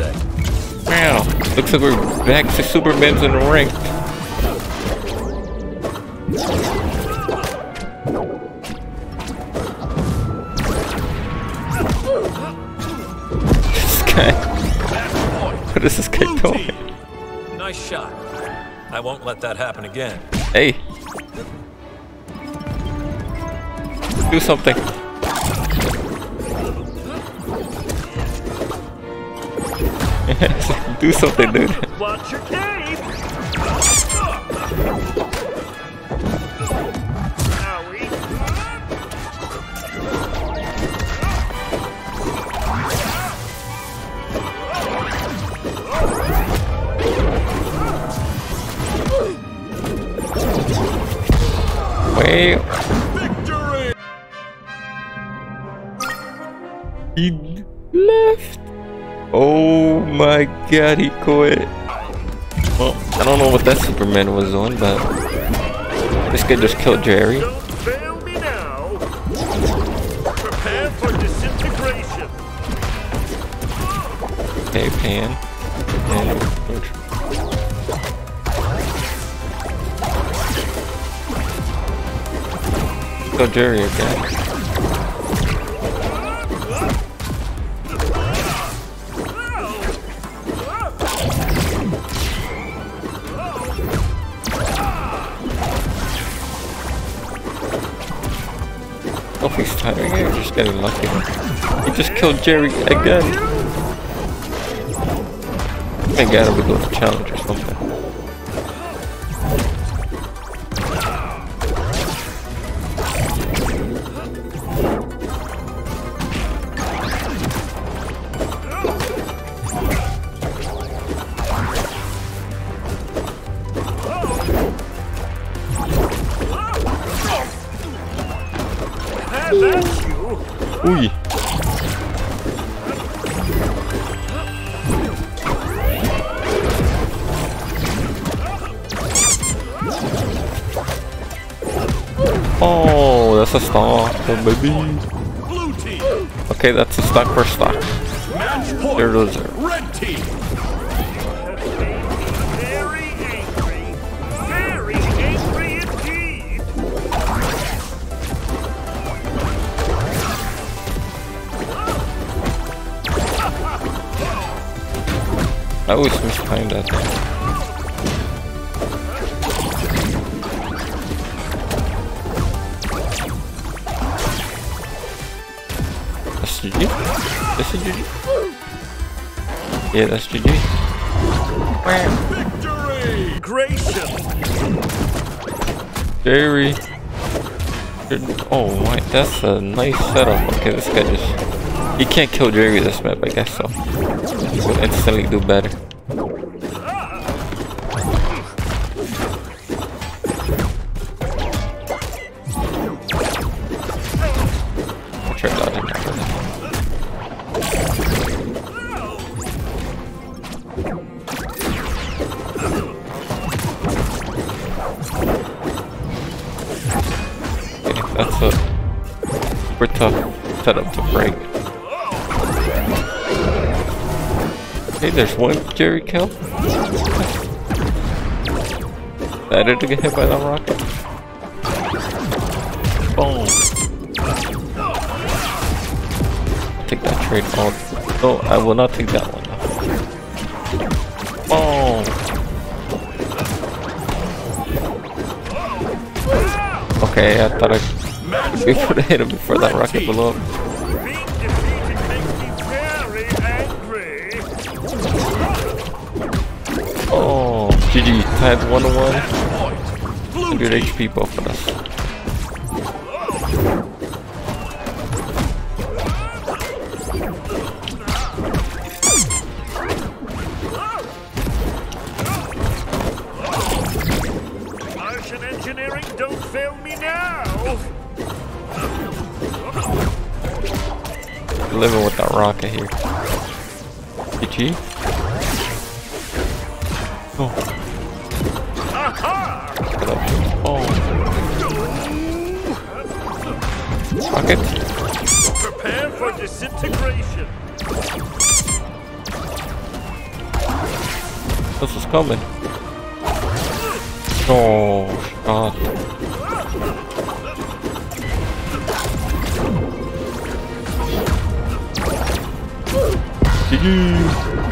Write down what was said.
day. Wow, looks like we're back to Superman's in ranked. This guy. What is this guy doing? Nice shot. I won't let that happen again. Hey. Do something. Do something, dude. Watch your game. Wait. Victory. He left. Oh my god, he quit. Well, I don't know what that Superman was on, but this guy just killed Jerry. Don't fail me now. Prepare for disintegration. Okay, Pan. And George. Killed Jerry again. Oh, he's tiring. He was just getting lucky. He just killed Jerry again. I think I would do a challenge or something. Uy. Oh, that's a stock, baby. Okay, that's a stock for stock. There those are. Red team. I always mistimed that thing. That's GG? That's GG? Yeah, that's GG. Victory! Gracious! Jerry! Oh my, that's a nice setup. Okay, this guy just... You can't kill Jerry this map, I guess so. You will instantly do better. I tried dodging that. Okay, that's a super tough setup to break. Hey, there's one Jerry kill. Better to get hit by that rocket. Boom. I'll take that trade all. No, I will not take that one. Boom. Okay, I thought I could be able to hit him before that rocket blew up. GG, tied 1-1. 100 HP both of us. Marvin Engineering, don't fail me now! Living with that rocket here. GG? Oh. Oh. Rocket. Prepare for disintegration. das ist kommen. Oh, schade. GG.